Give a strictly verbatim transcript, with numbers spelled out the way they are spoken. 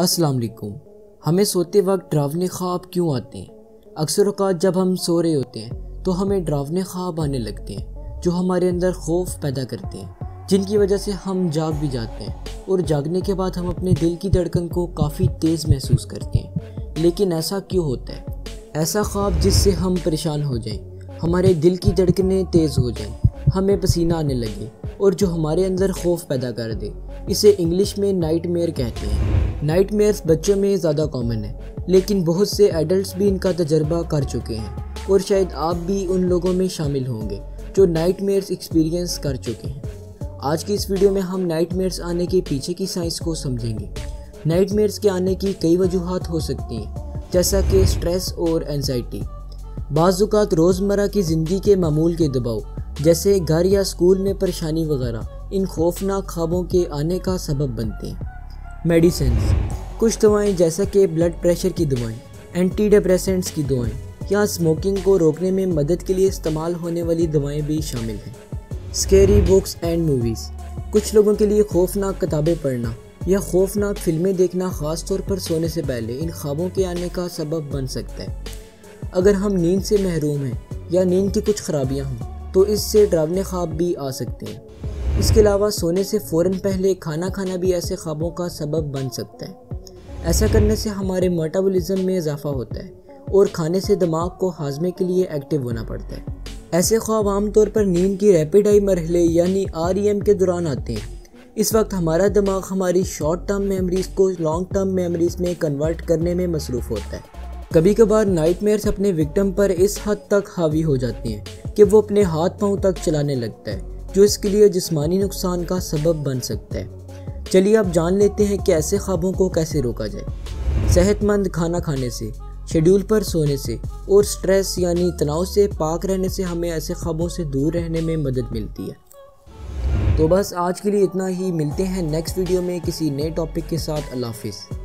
अस्सलाम वालेकुम। हमें सोते वक्त डरावने ख्वाब क्यों आते हैं? अक्सर औक़ात जब हम सो रहे होते हैं तो हमें डरावने ख्वाब आने लगते हैं जो हमारे अंदर खौफ पैदा करते हैं, जिनकी वजह से हम जाग भी जाते हैं और जागने के बाद हम अपने दिल की धड़कन को काफ़ी तेज़ महसूस करते हैं। लेकिन ऐसा क्यों होता है? ऐसा ख्वाब जिससे हम परेशान हो जाएं, हमारे दिल की धड़कनें तेज़ हो जाएं, हमें पसीना आने लगे और जो हमारे अंदर खौफ पैदा कर दे, इसे इंग्लिश में नाइटमेयर कहते हैं। नाइटमेयर्स बच्चों में ज़्यादा कॉमन है, लेकिन बहुत से एडल्ट्स भी इनका तजर्बा कर चुके हैं और शायद आप भी उन लोगों में शामिल होंगे जो नाइटमेयर्स एक्सपीरियंस कर चुके हैं। आज की इस वीडियो में हम नाइटमेयर्स आने के पीछे की साइंस को समझेंगे। नाइटमेयर्स के आने की कई वजूहत हो सकती हैं, जैसा कि स्ट्रेस और एनजाइटी, बाज़ात रोज़मर्रा की ज़िंदगी के मामूल के दबाव जैसे घर या स्कूल में परेशानी वगैरह इन खौफनाक ख्वाबों के आने का सबब बनते हैं। मेडिसिन, कुछ दवाएं जैसा कि ब्लड प्रेशर की दवाएं, एंटी डिप्रेसेंट्स की दवाएं या स्मोकिंग को रोकने में मदद के लिए इस्तेमाल होने वाली दवाएं भी शामिल हैं। स्केरी बुक्स एंड मूवीज़, कुछ लोगों के लिए खौफनाक किताबें पढ़ना यह खौफनाक फिल्में देखना ख़ास तौर पर सोने से पहले इन ख्वाबों के आने का सबब बन सकता है। अगर हम नींद से महरूम हैं या नींद की कुछ खराबियां हों तो इससे डरावने ख्वाब भी आ सकते हैं। इसके अलावा सोने से फ़ौरन पहले खाना खाना भी ऐसे ख्वाबों का सबब बन सकता है। ऐसा करने से हमारे मेटाबॉलिज्म में इजाफा होता है और खाने से दिमाग को हाजमे के लिए एक्टिव होना पड़ता है। ऐसे ख्वाब आमतौर पर नींद की रैपिड आई मरहले यानी आर ई एम के दौरान आते हैं। इस वक्त हमारा दिमाग हमारी शॉर्ट टर्म मेमोरीज़ को लॉन्ग टर्म मेमोरीज़ में कन्वर्ट करने में मसरूफ़ होता है। कभी कभार नाइटमेयर्स अपने विक्टिम पर इस हद तक हावी हो जाती हैं कि वो अपने हाथ पाँव तक चलाने लगता है, जो इसके लिए जिस्मानी नुकसान का सबब बन सकता है। चलिए अब जान लेते हैं कि ऐसे ख्वाबों को कैसे रोका जाए। सेहतमंद खाना खाने से, शेड्यूल पर सोने से और स्ट्रेस यानी तनाव से पाक रहने से हमें ऐसे ख्वाबों से दूर रहने में मदद मिलती है। तो बस आज के लिए इतना ही। मिलते हैं नेक्स्ट वीडियो में किसी नए टॉपिक के साथ। अल्लाह हाफिज़।